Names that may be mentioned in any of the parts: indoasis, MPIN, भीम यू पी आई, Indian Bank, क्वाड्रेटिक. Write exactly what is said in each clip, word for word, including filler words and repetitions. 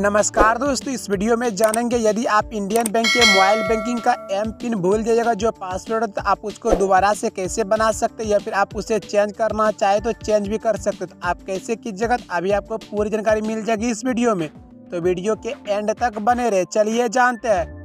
नमस्कार दोस्तों, इस वीडियो में जानेंगे यदि आप इंडियन बैंक के मोबाइल बैंकिंग का एम पिन भूल जाइएगा जो पासवर्ड है तो आप उसको दोबारा से कैसे बना सकते हैं या फिर आप उसे चेंज करना चाहे तो चेंज भी कर सकते हैं। तो आप कैसे कीजिएगा अभी आपको पूरी जानकारी मिल जाएगी इस वीडियो में, तो वीडियो के एंड तक बने रहे। चलिए जानते हैं।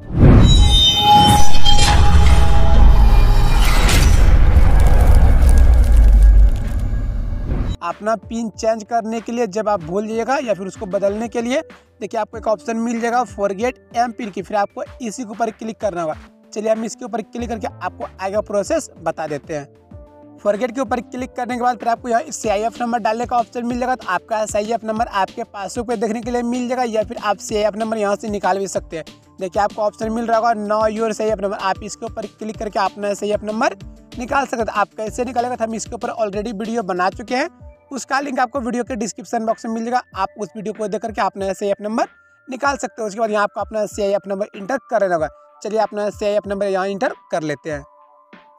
अपना पिन चेंज करने के लिए जब आप भूल जाइएगा या फिर उसको बदलने के लिए देखिए आपको एक ऑप्शन मिल जाएगा फॉरगेट एम पिन की, फिर आपको इसी के ऊपर क्लिक करना होगा। चलिए हम इसके ऊपर क्लिक करके आपको आगे प्रोसेस बता देते हैं। फॉरगेट के ऊपर क्लिक करने के बाद फिर आपको यहाँ सी आई एफ नंबर डालने का ऑप्शन मिल जाएगा, तो आपका एस आई एफ नंबर आपके पासबुक पे देखने के लिए मिल जाएगा या फिर आप सी आई एफ नंबर यहाँ से निकाल भी सकते हैं। देखिए आपको ऑप्शन मिल रहा होगा know your C I F number, आप इसके ऊपर क्लिक करके अपना एस आई एफ नंबर निकाल सकते हैं। आप कैसे निकालेगा तो हम इसके ऊपर ऑलरेडी वीडियो बना चुके हैं, उसका लिंक आपको वीडियो के डिस्क्रिप्शन बॉक्स में मिल जाएगा। आप उस वीडियो को देख करके अपना एस आई एफ नंबर निकाल सकते हो। उसके बाद यहाँ आपको अपना C I F number enter करना होगा। चलिए अपना सी आई एफ नंबर यहाँ इंटर कर लेते हैं।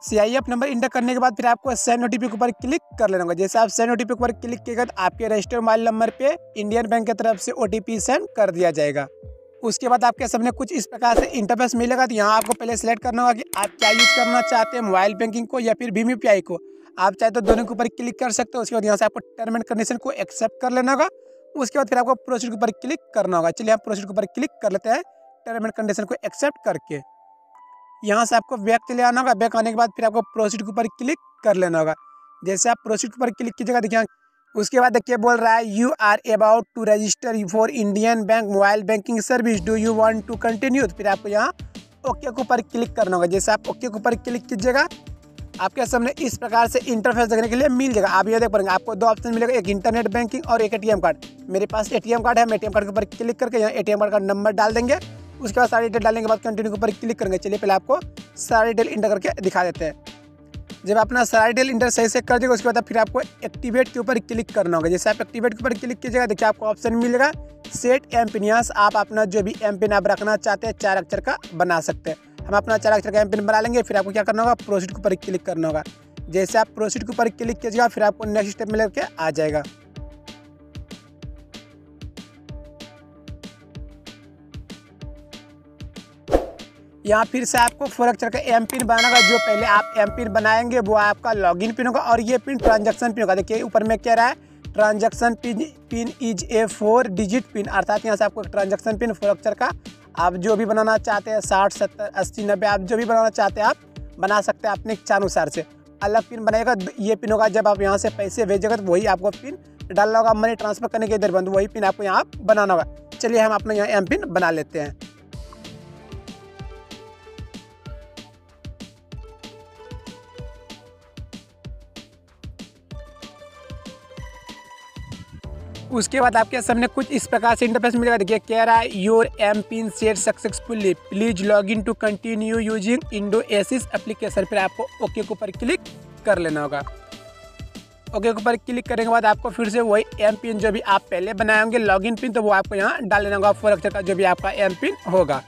C I F number enter करने के बाद फिर आपको सेंड ओटीपी के ऊपर क्लिक कर लेना होगा। जैसे आप सेंड ओटीपी के ऊपर क्लिक किएगा तो आपके रजिस्टर्ड मोबाइल नंबर पर इंडियन बैंक की तरफ से ओटीपी सेंड कर दिया जाएगा। उसके बाद आपके सामने कुछ इस प्रकार से इंटरफेस मिलेगा। तो यहाँ आपको पहले सेलेक्ट करना होगा कि आप क्या यूज़ करना चाहते हैं, मोबाइल बैंकिंग को या फिर भीम यू पी आई को। आप चाहे तो दोनों के ऊपर क्लिक कर सकते हो। उसके बाद यहाँ से आपको टर्म एंड कंडीशन को एक्सेप्ट कर लेना होगा। उसके बाद फिर आपको प्रोसीड के ऊपर क्लिक करना होगा। चलिए आप प्रोसीड के ऊपर क्लिक कर लेते हैं टर्म एंड कंडीशन को एक्सेप्ट करके। यहाँ से आपको बैक चले आना होगा। बैक आने के बाद फिर आपको प्रोसीड के ऊपर क्लिक कर लेना होगा। जैसे आप प्रोसीड के ऊपर क्लिक कीजिएगा देखिए, उसके बाद देखिए बोल रहा है you are about to register for Indian bank mobile banking service, do you want to continue. फिर आपको यहाँ ओके के ऊपर क्लिक करना होगा। जैसे आप ओके के ऊपर क्लिक कीजिएगा आपके सामने इस प्रकार से इंटरफेस देखने के लिए मिल जाएगा। आप ये देख पाएंगे आपको दो ऑप्शन मिलेगा, एक इंटरनेट बैंकिंग और एक एटीएम कार्ड। मेरे पास एटीएम कार्ड है, मैं एटीएम कार्ड के ऊपर क्लिक करके यहाँ एटीएम कार्ड का नंबर डाल देंगे। उसके बाद सारी डिटेल डालने के बाद कंटिन्यू के ऊपर क्लिक करेंगे। चलिए पहले आपको सारी डिटेल इंटर करके दिखा देते हैं। जब अपना सारा डिटेल इंटर सही से कर देगा उसके बाद फिर आपको एक्टिवेट के ऊपर क्लिक करना होगा। जैसे आप एक्टिवेट के ऊपर क्लिक कीजिएगा देखिए आपको ऑप्शन मिलेगा सेट एम पिन। यहाँ से आप अपना जो भी एम पिन आप रखना चाहते हैं चार अक्षर का बना सकते हैं। हम अपना चार अक्षर का एम पिन बना लेंगे। फिर आपको क्या करना होगा, प्रोसीड के ऊपर क्लिक करना होगा। जैसे आप प्रोसीड के ऊपर क्लिक कीजिएगा फिर आपको नेक्स्ट स्टेप में लेकर आ जाएगा। यहाँ फिर से आपको फोर अक्षर का एम पिन बनाना होगा। जो पहले आप एम पिन बनाएंगे वो आपका लॉगिन पिन होगा और ये पिन ट्रांजैक्शन पिन होगा। देखिए ऊपर में कह रहा है transaction PIN PIN is a four digit PIN, अर्थात यहाँ से आपको ट्रांजैक्शन पिन फोर अक्षर का आप जो भी बनाना चाहते हैं, साठ सत्तर अस्सी नब्बे आप जो भी बनाना चाहते हैं आप बना सकते हैं अपने इच्छा अनुसार से। अलग पिन बनाएगा ये पिन होगा। जब आप यहाँ से पैसे भेजेगा तो वही आपको पिन डालना होगा। मनी ट्रांसफर करने के दरबंद वही पिन आपको यहाँ बनाना होगा। चलिए हम अपना यहाँ एम पिन बना लेते हैं। उसके बाद आपके सामने कुछ इस प्रकार से इंटरफेस मिलेगा। देखिए कह रहा है your M PIN set successfully, please log in to continue using IndOASIS application. फिर आपको ओके के ऊपर क्लिक कर लेना होगा। ओके के ऊपर क्लिक करने के बाद आपको फिर से वही एम पिन जो भी आप पहले बनाए होंगे लॉग इन पिन, तो वो आपको यहाँ डाल लेना होगा। फोर अक्षर का जो भी आपका एम पिन होगा।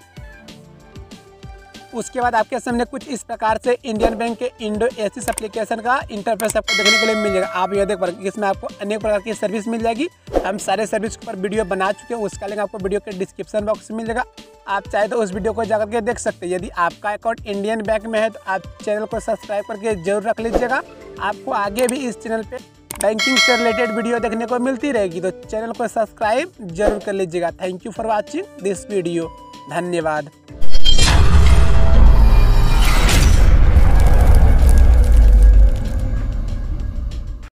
उसके बाद आपके सामने कुछ इस प्रकार से इंडियन बैंक के इंडोएसिस एप्लीकेशन का इंटरफेस आपको देखने के लिए मिल जाएगा। आप ये देख पाएंगे इसमें आपको अनेक प्रकार की सर्विस मिल जाएगी। हम सारे सर्विस के ऊपर वीडियो बना चुके हैं, उसका लिंक आपको वीडियो के डिस्क्रिप्शन बॉक्स में मिल जाएगा। आप चाहे तो उस वीडियो को जाकर के देख सकते हैं। यदि आपका अकाउंट इंडियन बैंक में है तो आप चैनल को सब्सक्राइब करके जरूर रख लीजिएगा। आपको आगे भी इस चैनल पर बैंकिंग से रिलेटेड वीडियो देखने को मिलती रहेगी, तो चैनल को सब्सक्राइब जरूर कर लीजिएगा। Thank you for watching this video. धन्यवाद।